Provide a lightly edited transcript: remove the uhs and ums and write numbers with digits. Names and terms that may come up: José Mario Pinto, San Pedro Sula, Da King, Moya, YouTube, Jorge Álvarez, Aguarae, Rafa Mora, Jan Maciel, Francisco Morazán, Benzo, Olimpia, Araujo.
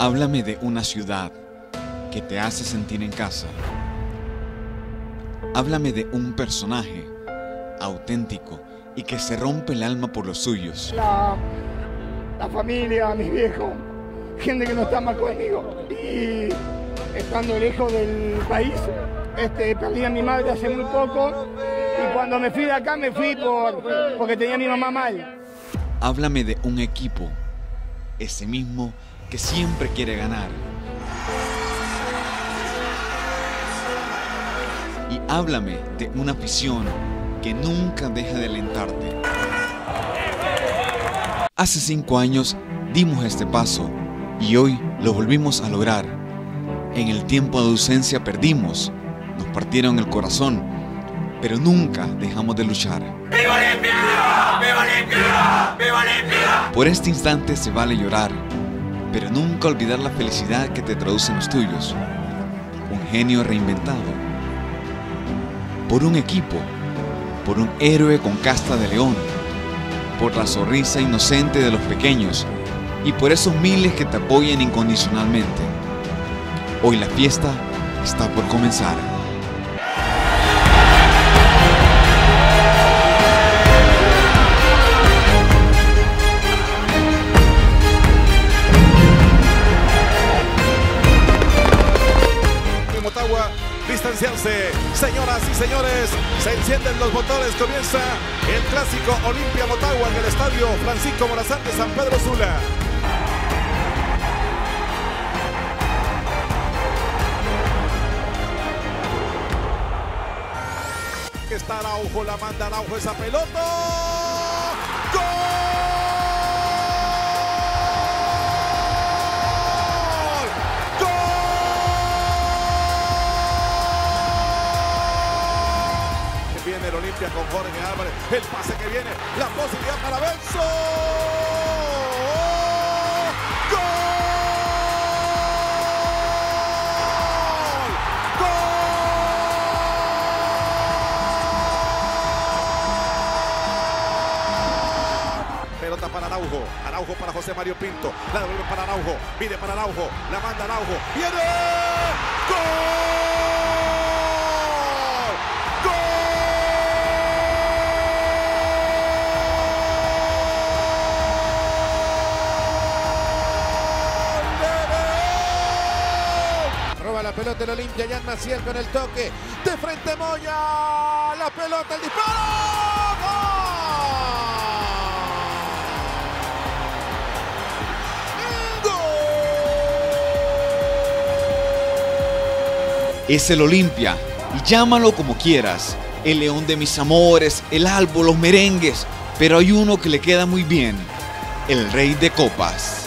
Háblame de una ciudad que te hace sentir en casa. Háblame de un personaje auténtico y que se rompe el alma por los suyos. La familia, mis viejos, gente que no está mal conmigo. Y estando lejos del país, perdí a mi madre hace muy poco. Y cuando me fui de acá, me fui porque tenía a mi mamá mal. Háblame de un equipo, ese mismo que siempre quiere ganar. Y háblame de una afición que nunca deja de alentarte. Hace 5 años dimos este paso y hoy lo volvimos a lograr. En el tiempo de ausencia perdimos, nos partieron el corazón, pero nunca dejamos de luchar. ¡Viva Olimpia! ¡Viva Olimpia! ¡Viva Olimpia! Por este instante se vale llorar, pero nunca olvidar la felicidad que te traducen los tuyos. Un genio reinventado. Por un equipo, por un héroe con casta de león, por la sonrisa inocente de los pequeños y por esos miles que te apoyan incondicionalmente. Hoy la fiesta está por comenzar. Distanciarse, señoras y señores, se encienden los motores, comienza el clásico Olimpia Motagua en el estadio Francisco Morazán de San Pedro Sula. Está Araujo, la manda Araujo esa pelota. ¡Gol! Viene el Olimpia con Jorge Álvarez, el pase que viene, la posibilidad para Benzo. ¡Gol! ¡Gol! Pelota para Araujo, Araujo para José Mario Pinto, la devuelve para Araujo, mide para Araujo, la manda Araujo, viene. ¡Gol! La pelota el Olimpia, Jan Maciel con el toque, de frente Moya, la pelota, el disparo, ¡gol! Es el Olimpia, y llámalo como quieras, el león de mis amores, el albo, los merengues, pero hay uno que le queda muy bien, el rey de copas.